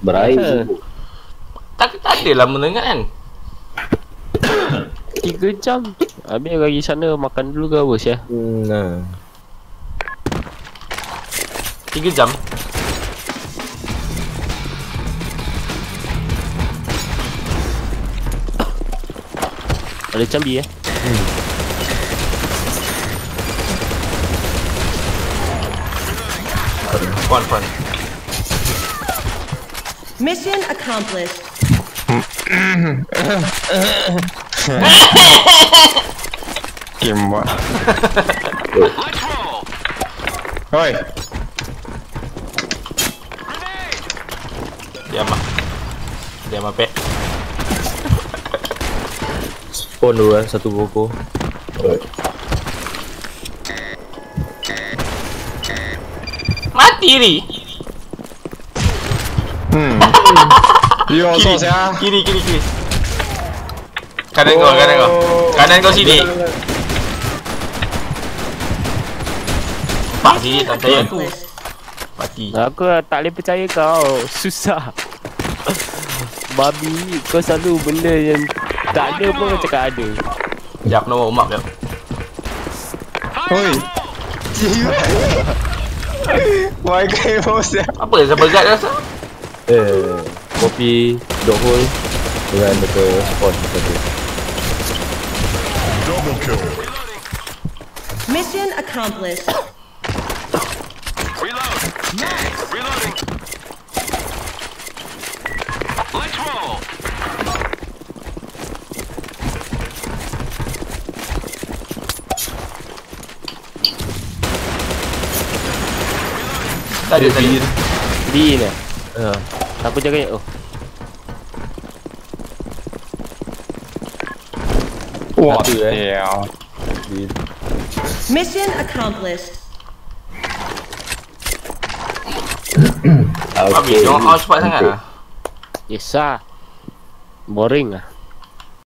Berair. Tapi tak ada lama dengar kan. 3 jam. Habis lagi sana makan dulu ke apa sia? Nah. 3 jam. Ada cambi eh. Fun. Mission accomplished. Kimba. Oi. Dia mah pe. Spawn dulu eh, satu buku. Mati ni. Yo, sos ya. Kiri. Kanan kau. Kanan kau sini. Mati tak percaya aku. Mati. Aku tak boleh percaya kau. Susah. Babi, kau selalu benda yang tak ada pun cakap ada. Jap nak warm up jap. Oi. Why game host ya? Apa siapa zat rasa? Kopi dog hole dengan betul spawn tadi. Double kill. Mission accomplished. Reload. Next. Reloading. Let's roll. Tadi. Bin eh. Aku jaga. Oh. Wah, yeah. Mission accomplished. Okey, jangan out cepat sangat ah. Yes ah. Boring ah.